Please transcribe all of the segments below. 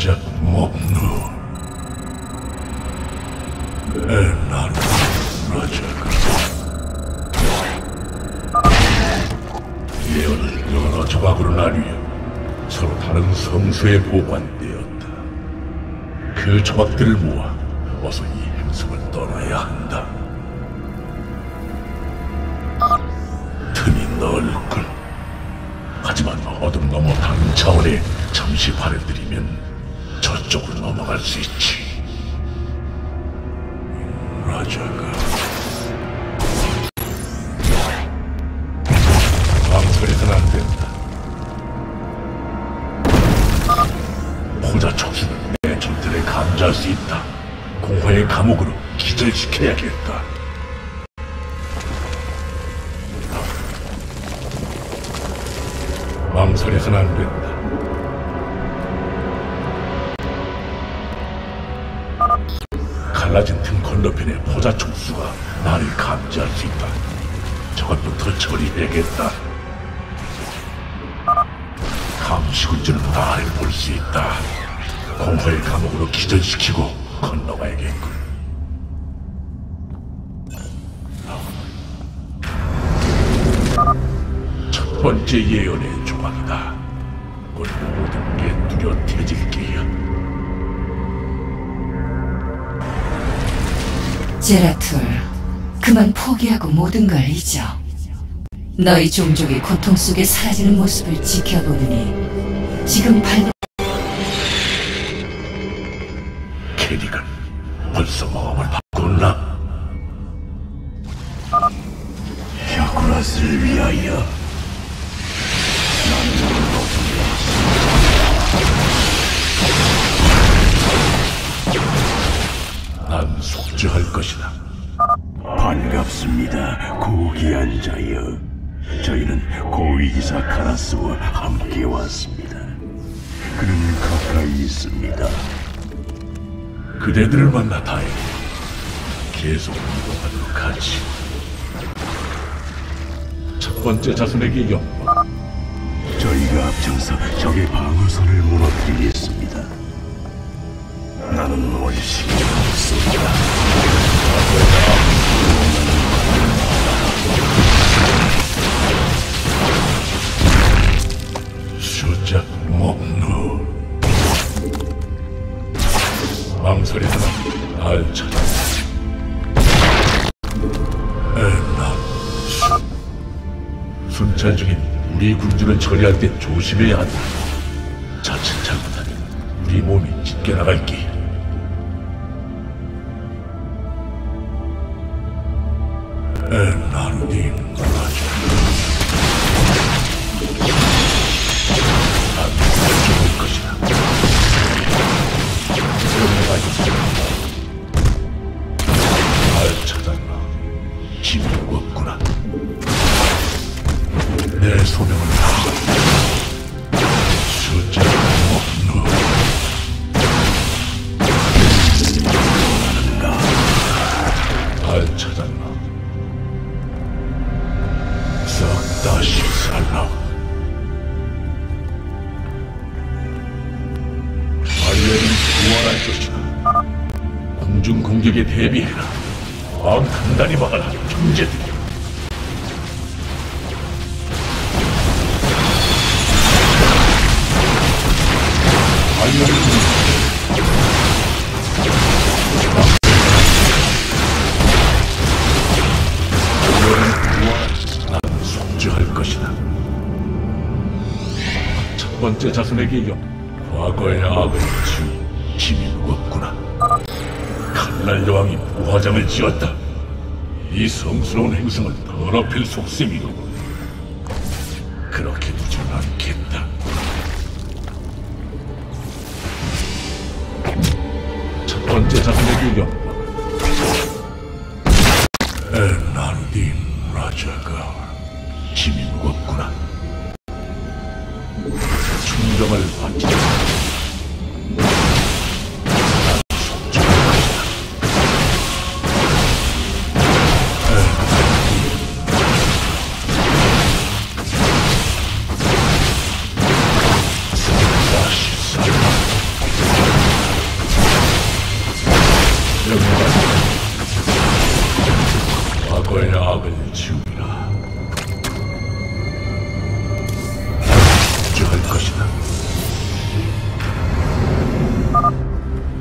Just mop no. Not 여러 조각으로 나뉘어 서로 다른 성소에 보관되었다. 그 조각들을 모아 어서 이 행성을 떠나야 한다. 틈이 넓군. 하지만 어둠 넘어 다른 차원에 잠시 발을 들이면 저쪽으로 넘어갈 수 있지. 라자가 망설이선 안 된다. 포자 척수는 내 전태를 감지할 수 있다. 공허의 감옥으로 기절시켜야겠다. 망설이선 안 된다. 갈라진 틈 건너편의 포자 촉수가 나를 감지할 수 있다. 저것부터 처리해야겠다. 감식은 줄 나를 볼 수 있다. 공허의 감옥으로 기절시키고 건너가야겠군. 첫 번째 예언의 조각이다. 곧 모든 게 뚜렷해질 게야. 제라툴, 그만 포기하고 모든 걸 잊어. 너희 종족이 고통 속에 사라지는 모습을 지켜보느니 지금 캐리건, 벌써 마음을 바꿨나? 야쿠라스를 위하여 난자를 얻으리라. 난 속죄할 것이다. 반갑습니다, 고귀한 자여. 저희는 고위기사 카라스와 함께 왔습니다. 그는 가까이 있습니다. 그대들을 만나 다행이다. 계속 이동하도록 하지. 첫 번째 자손에게 영광. 저희가 앞장서 적의 방어선을 무너뜨리겠습니다. 나는 원식이 없습니다. 수작 먹노. 망설이다 알차라. 에나 순찰 중인 우리 군주를 처리할 때 조심해야 한다. 자칫 잘못하면 우리 몸이 짙게 나갈 게. 에나님 날 찾았나? 힘이 없구나. 내 소명을 다한다. 숫자가 없노. 날 찾았나? 싹 다시 살라. 아리엘은 구원할 것이다. 공중 공격에 대비해라. 마음 단단히 막아라, 형제들이여. 난 속죄할 것이다. 첫 번째 자손에게 과거의 악을 지우는 힘이 무겁구나. 칼날 여왕이 부화장을 지었다. 이 성스러운 행성을 더럽힐 속셈이로군. 그렇게 두진 않겠다. 첫 번째 자손에게 영광을. 에나르딘 라자가 힘이 무겁구나. 충정을 바치자. 악을 지우리라. 죽을 것이다.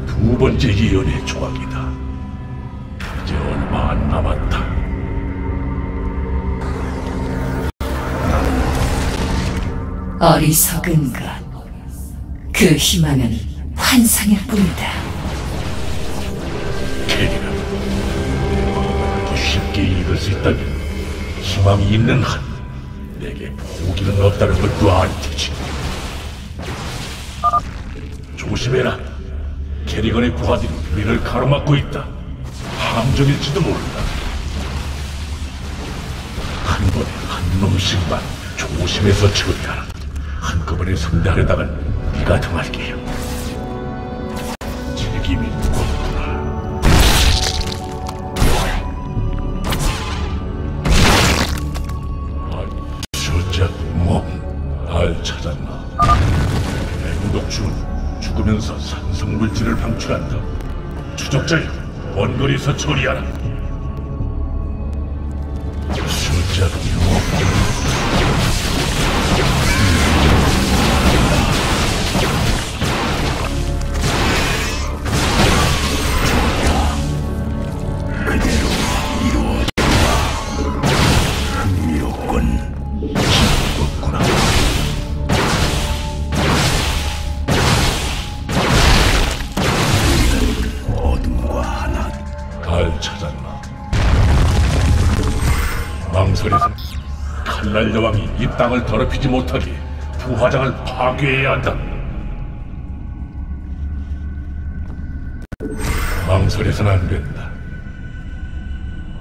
두 번째 예언의 조각이다. 이제 얼마 안 남았다. 어리석은 것. 그 희망은 환상일 뿐이다. 캐리건, 쉽게 이룰 수 있다면 희망이 있는 한 내게 포기는 없다는 것도 알듯이. 조심해라. 캐리건의 부하들이 우리를 가로막고 있다. 함정일지도 모른다. 한 번에 한 놈씩만 조심해서 치우라. 한꺼번에 선대하려다간 네가 당할게요. 책임이 무겁구나. 아니, 저작 뭐? 날 찾았나? 맹독충은 죽으면서 산성물질을 방출한다. 추적자여, 먼 거리에서 처리하라. 저작 칼날 여왕이 이 땅을 더럽히지 못하게 부화장을 파괴해야 한다. 망설여서는 안 된다.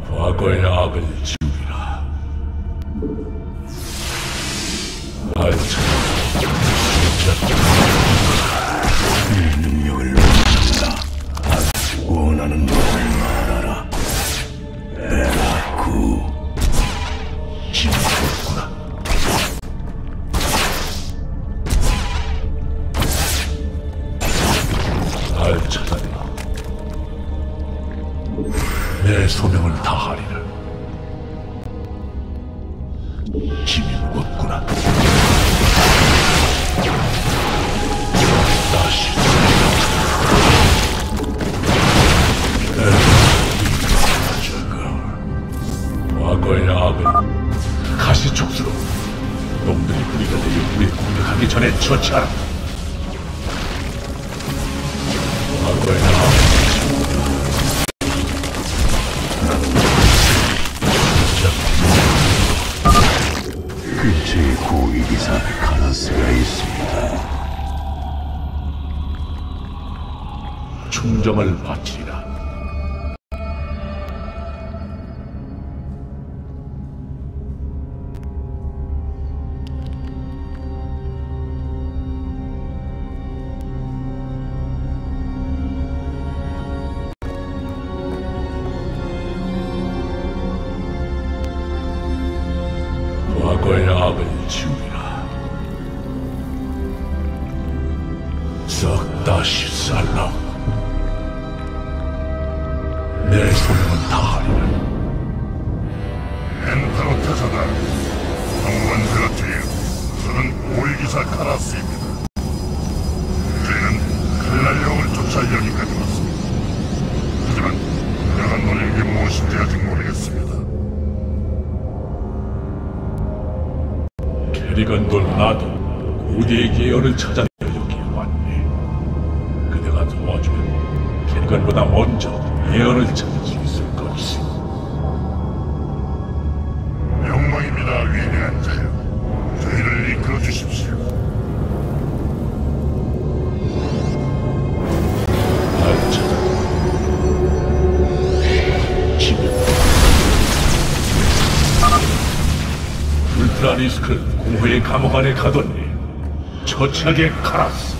과거의 악을 지우리라. 날 찾아 이 능력을 원한다. 아주 원하는 법을 말하라. 에라쿠. 힘들었구나. 날 찾아내라. 내 소명을 다하리라. 힘이 무겁구나. 다시 내가 과거의 악을 가시촉수로 놈들이 뿌리가 되어 우리 공격하기 전에 처치하라. 과거의 악을 그 제9위기사 카라스가 있습니다. 충정을 마치리라. 과거의 악을 지우리라. 썩 다시 살라. 내 소명은 다하리라. 엔타로테사다. 성원 제라툴. 저는 5일기사 카라스입니다. 우리는 칼날 여왕을 쫓아 여기까지 왔습니다. 하지만 내가 너는 게 무엇인지 아직 모르겠습니다. 캐리건도 나도 고대의 계열을 찾아 여기 왔네. 그대가 도와주면 캐리건보다 먼저 예언을 찾을 수 있을 것이. 영광입니다, 위대한 자여. 저희를 이끌어 주십시오. 날 찾아. 집에 울트라 리스크. 공허의 감옥 안에 가뒀니? 처치하게 카라스.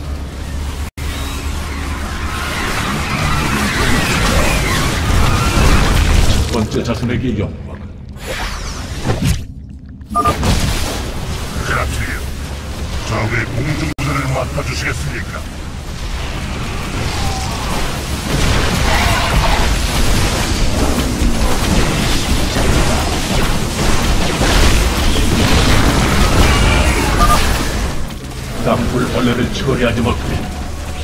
첫 번째 자손에게 영광. 제라툴이요, 적의 공중부사를 맡아주시겠습니까? 벌레를 처리하지 못하면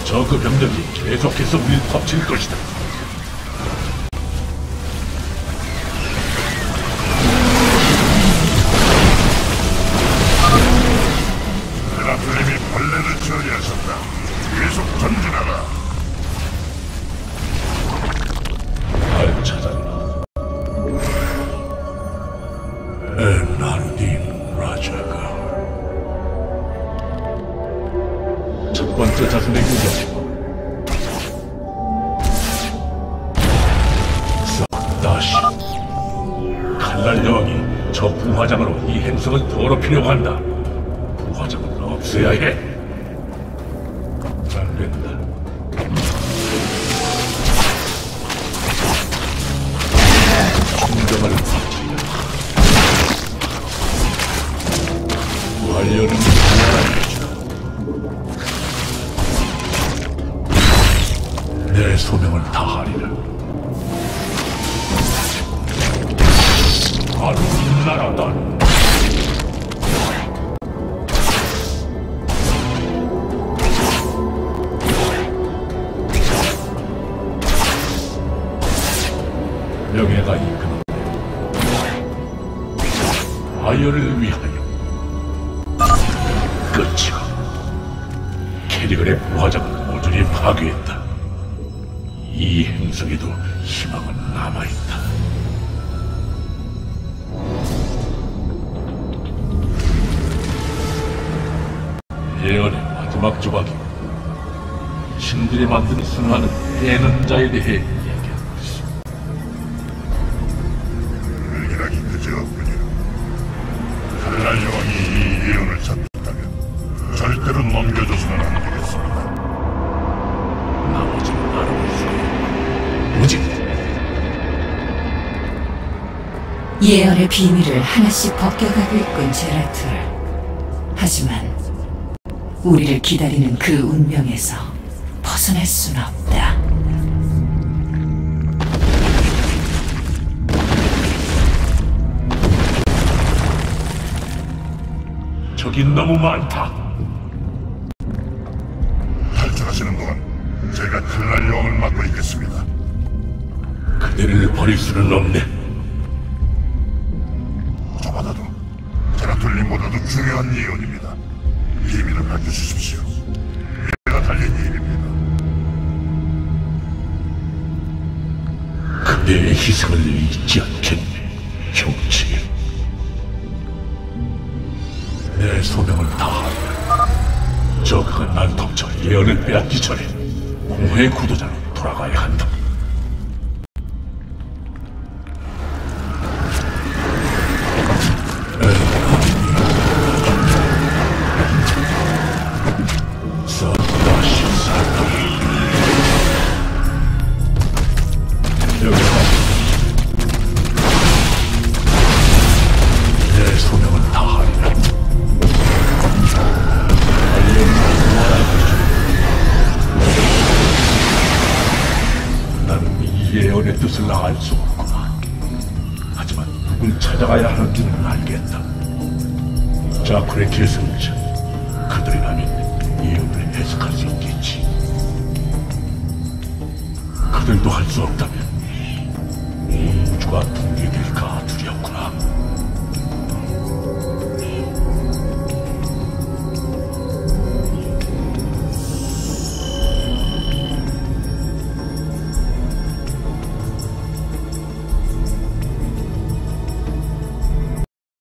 저그 병력이 계속해서 우릴 덮칠 것이다. 제라툴님이 벌레를 처리하셨다. 계속 전진하라. 날 찾아라. 에난딘 라자가. 첫 번째 자손의 유령 싹다시 칼날 여왕이 저 부화장으로 이 행성을 더럽히려고 한다. 부화장을 없애야 해. 안 된다. 충정을 바치려 부활려는 내 소명을 다하리라. 바로 날아다니. 명예가 이끄는 아이언을 위하여. 끝이야. 캐리건의 부하장을 모조리 파괴했다. 이 행성에도 희망은 남아있다. 예언의 마지막 조각이 신들이 만든 순환은 깨는 자에 대해 이야기하고 있습니다. 불길하기 그지없군요. 칼날 여왕이 이 예언을 잡혔다면 절대로 넘겨줘서는 안 되겠습니다. 나머지는 알아보시고 오직 예언의 비밀을 하나씩 벗겨가고 있군, 제라툴. 하지만 우리를 기다리는 그 운명에서 벗어날 순 없다. 적이 너무 많다. 탈출하시는 동안 제가 칼날 여왕을 맡고 있겠습니다. 그대를 버릴 수는 없네. 저보다도 제라툴님보다도 중요한 예언입니다. 비밀을 밝혀주십시오. 내가 달린 일입니다. 그대의 희생을 잊지 않겠네, 형제. 내 소명을 다하여 저그가 날 덮쳐 예언을 빼앗기 전에 공허의 구도자로 돌아가야 한다. 예언의 뜻을 알 수 없구나. 하지만 누굴 찾아가야 하는지는 알겠다. 자쿨의 계승자, 그들이라면 예언을 해석할 수 있겠지. 그들도 할 수 없다면 우주가 붕괴될까 두려워.